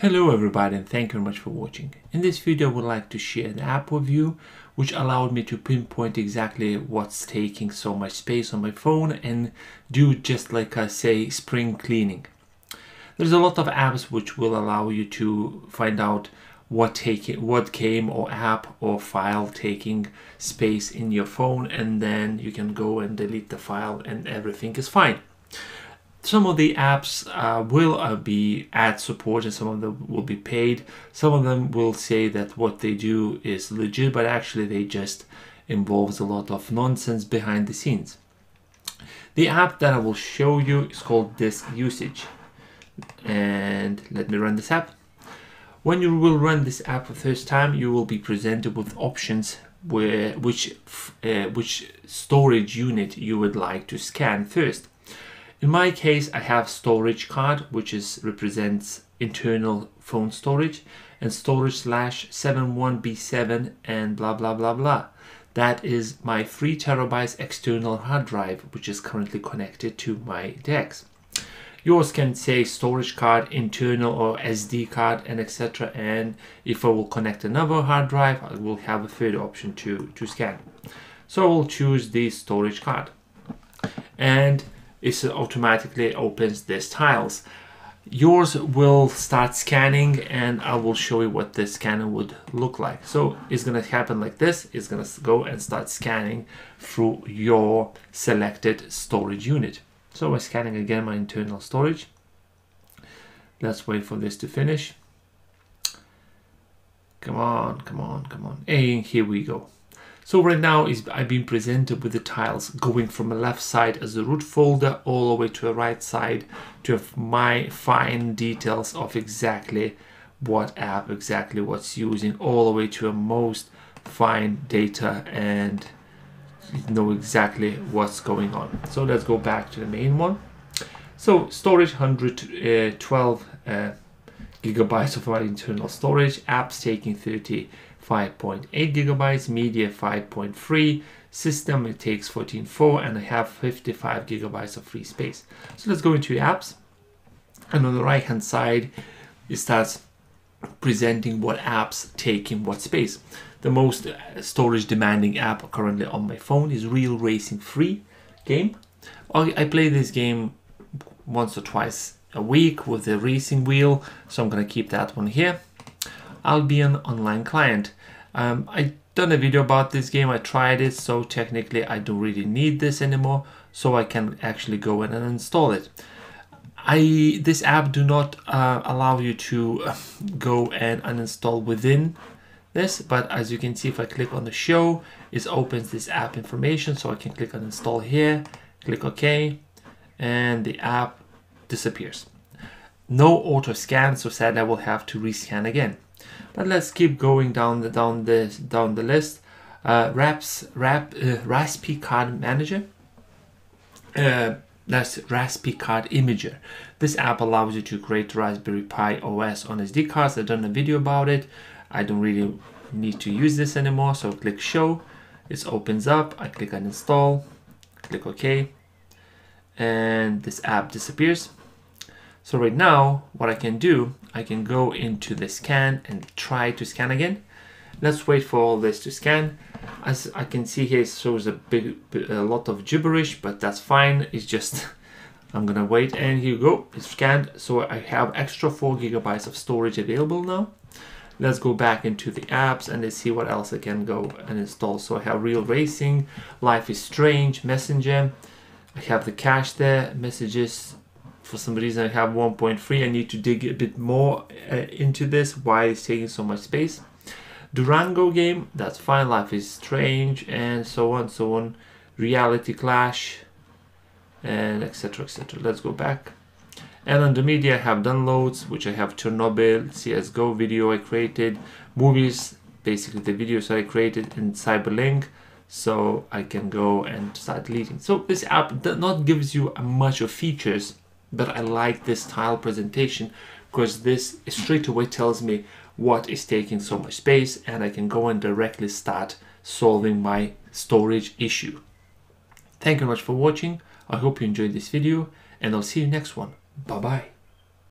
Hello everybody, and thank you very much for watching. In this video I would like to share an app with you which allowed me to pinpoint exactly what's taking so much space on my phone and do, just like I say, spring cleaning. There's a lot of apps which will allow you to find out what game or app or file taking space in your phone, and then you can go and delete the file and everything is fine. Some of the apps will be ad supported, some of them will be paid, some of them will say that what they do is legit, but actually they just involves a lot of nonsense behind the scenes. The app that I will show you is called Disk Usage, and let me run this app. When you will run this app for the first time, you will be presented with options where which storage unit you would like to scan first. In my case, I have storage card, which represents internal phone storage, and storage /71B7 and blah blah blah blah. That is my 3 TB external hard drive, which is currently connected to my DeX. Yours can say storage card, internal or SD card, and etc. And if I will connect another hard drive, I will have a third option to scan. So I will choose the storage card, and it automatically opens these tiles. Yours will start scanning, and I will show you what the scanner would look like. So it's gonna happen like this. It's gonna go and start scanning through your selected storage unit. So I'm scanning again my internal storage. Let's wait for this to finish. Come on, come on, come on. And here we go. So right now I've been presented with the tiles going from the left side as a root folder all the way to the right side to have my fine details of exactly what app, exactly what's using, all the way to the most fine data and know exactly what's going on. So let's go back to the main one. So storage 112 gigabytes of our internal storage, apps taking 35.8 gigabytes, media 5.3, system it takes 14.4, and I have 55 gigabytes of free space. So let's go into apps, and on the right hand side it starts presenting what apps taking what space. The most storage demanding app currently on my phone is Real Racing 3 game. I play this game once or twice a week with the racing wheel, so I'm gonna keep that one here. Albion Online client. I done a video about this game. I tried it, so technically I don't really need this anymore, so I can actually go in and install it. This app do not allow you to go and uninstall within this, but as you can see, if I click on the show, it opens this app information, so I can click on install here, click OK, and the app disappears. No auto scan, so sadly I will have to rescan again. But let's keep going down the list. Raspberry Card Manager. That's Raspberry Card Imager. This app allows you to create Raspberry Pi OS on SD cards. I've done a video about it. I don't really need to use this anymore, so click Show. It opens up. I click on Install. Click OK, and this app disappears. So right now, what I can do, I can go into the scan and try to scan again. Let's wait for all this to scan. As I can see here, it shows a lot of gibberish, but that's fine. It's just, I'm gonna wait, and here you go, it's scanned. So I have extra 4 gigabytes of storage available now. Let's go back into the apps and let's see what else I can go and install. So I have Real Racing, Life is Strange, Messenger. I have the cache there, messages. For some reason I have 1.3. I need to dig a bit more into this, why it's taking so much space. Durango game, that's fine. Life is Strange, and so on, so on. Reality Clash, and etc, etc. Let's go back. And on the media I have downloads, which I have Chernobyl, CSGO video I created, movies, basically the videos I created, and CyberLink. So I can go and start deleting. So this app does not gives you much of features, but I like this tile presentation because this straight away tells me what is taking so much space, and I can go and directly start solving my storage issue. Thank you very much for watching. I hope you enjoyed this video, and I'll see you next one. Bye bye.